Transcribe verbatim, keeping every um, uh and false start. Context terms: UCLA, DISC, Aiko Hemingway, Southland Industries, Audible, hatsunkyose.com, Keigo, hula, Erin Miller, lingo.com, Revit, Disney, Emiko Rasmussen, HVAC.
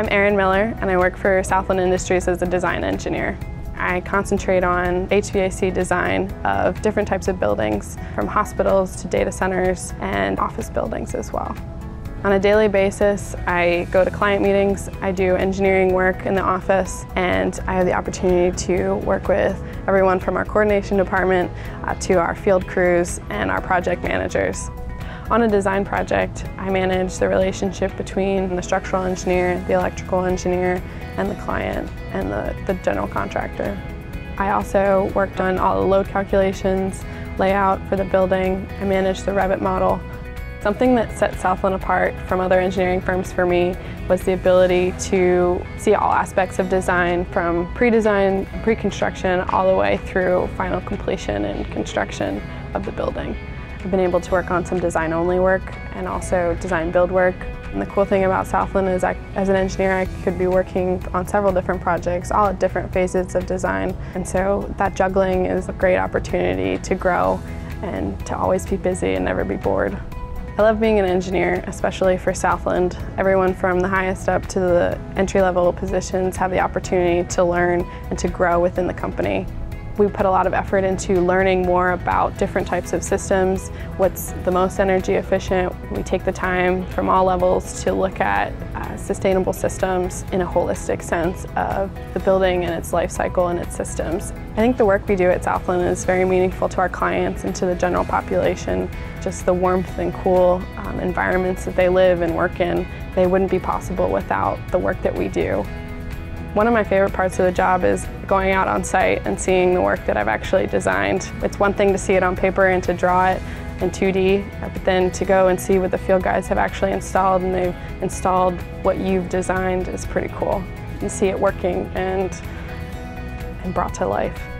I'm Erin Miller and I work for Southland Industries as a design engineer. I concentrate on H V A C design of different types of buildings, from hospitals to data centers and office buildings as well. On a daily basis, I go to client meetings, I do engineering work in the office, and I have the opportunity to work with everyone from our coordination department uh, to our field crews and our project managers. On a design project, I manage the relationship between the structural engineer, the electrical engineer, and the client, and the, the general contractor. I also worked on all the load calculations, layout for the building. I managed the Revit model. Something that set Southland apart from other engineering firms for me was the ability to see all aspects of design, from pre-design, pre-construction, all the way through final completion and construction of the building. I've been able to work on some design-only work and also design-build work. And the cool thing about Southland is I, as an engineer, I could be working on several different projects, all at different phases of design. And so that juggling is a great opportunity to grow and to always be busy and never be bored. I love being an engineer, especially for Southland. Everyone from the highest up to the entry-level positions have the opportunity to learn and to grow within the company. We put a lot of effort into learning more about different types of systems, what's the most energy efficient. We take the time from all levels to look at uh, sustainable systems in a holistic sense of the building and its life cycle and its systems. I think the work we do at Southland is very meaningful to our clients and to the general population. Just the warmth and cool um, environments that they live and work in, they wouldn't be possible without the work that we do. One of my favorite parts of the job is going out on site and seeing the work that I've actually designed. It's one thing to see it on paper and to draw it in two D, but then to go and see what the field guys have actually installed and they've installed what you've designed is pretty cool. You see it working and, and brought to life.